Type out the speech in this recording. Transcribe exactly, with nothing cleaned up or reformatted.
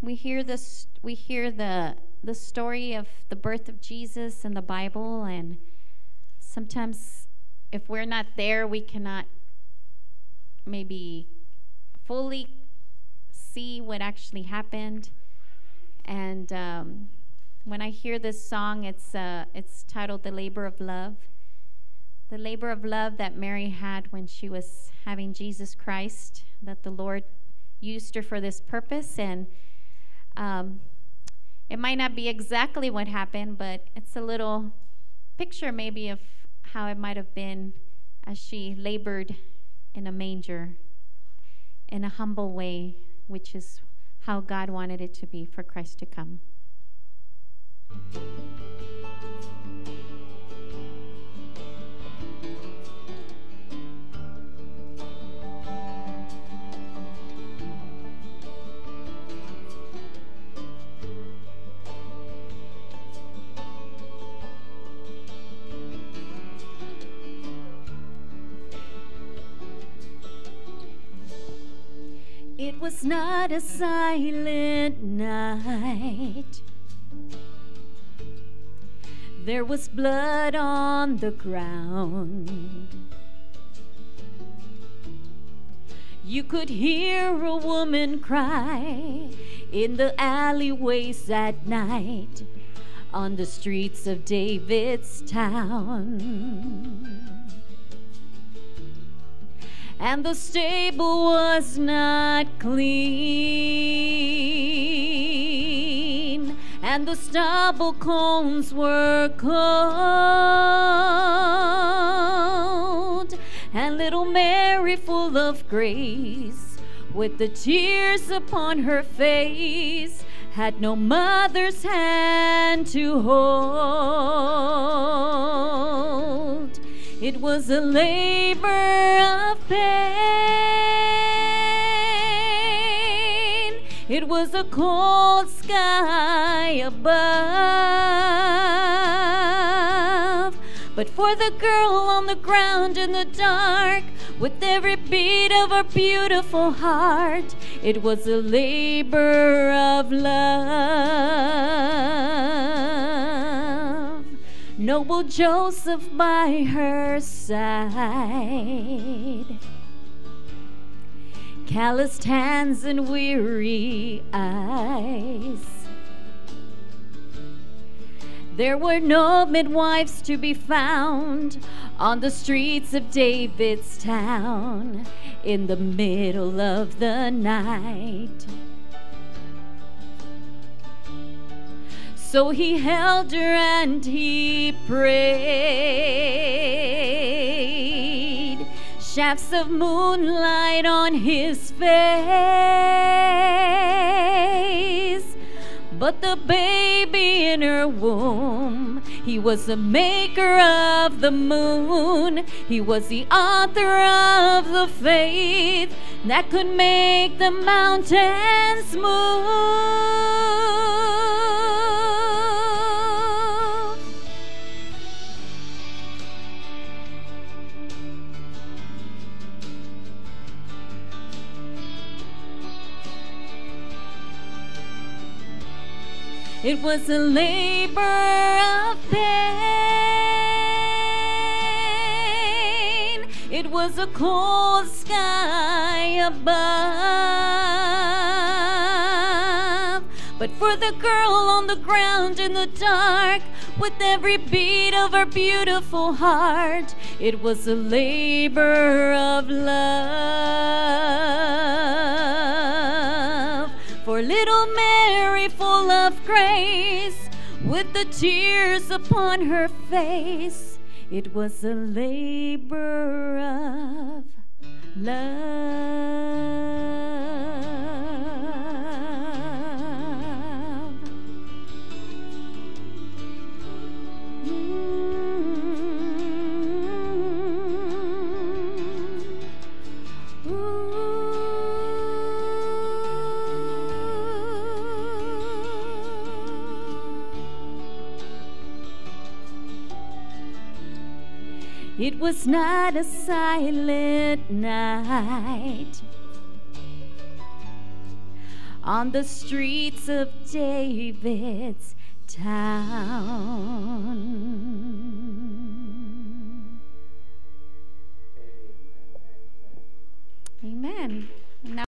We hear this. We hear the the story of the birth of Jesus in the Bible, and sometimes, if we're not there, we cannot maybe fully see what actually happened. And um, when I hear this song, it's uh, it's titled "The Labor of Love." The labor of love that Mary had when she was having Jesus Christ, that the Lord used her for this purpose, and. Um, it might not be exactly what happened, but it's a little picture maybe of how it might have been as she labored in a manger in a humble way, which is how God wanted it to be for Christ to come. It was not a silent night. There was blood on the ground. You could hear a woman cry in the alleyways at night, on the streets of David's town. And the stable was not clean, and the stubble combs were cold, and little Mary, full of grace, with the tears upon her face, had no mother's hand to hold. It was a labor of pain. It was a cold sky above. But for the girl on the ground in the dark, with every beat of her beautiful heart, it was a labor of love. Noble Joseph by her side, calloused hands and weary eyes. There were no midwives to be found on the streets of David's town in the middle of the night. So he held her and he prayed, shafts of moonlight on his face. But the baby in her womb, he was the maker of the moon. He was the author of the faith that could make the mountains move. It was a labor of pain. It was a cold sky above. But for the girl on the ground in the dark, with every beat of her beautiful heart, it was a labor of love. For little Mary, full of grace, with the tears upon her face, it was a labor of love. Mm-hmm. Ooh. It was not a silent night. on the streets of David's town. Amen.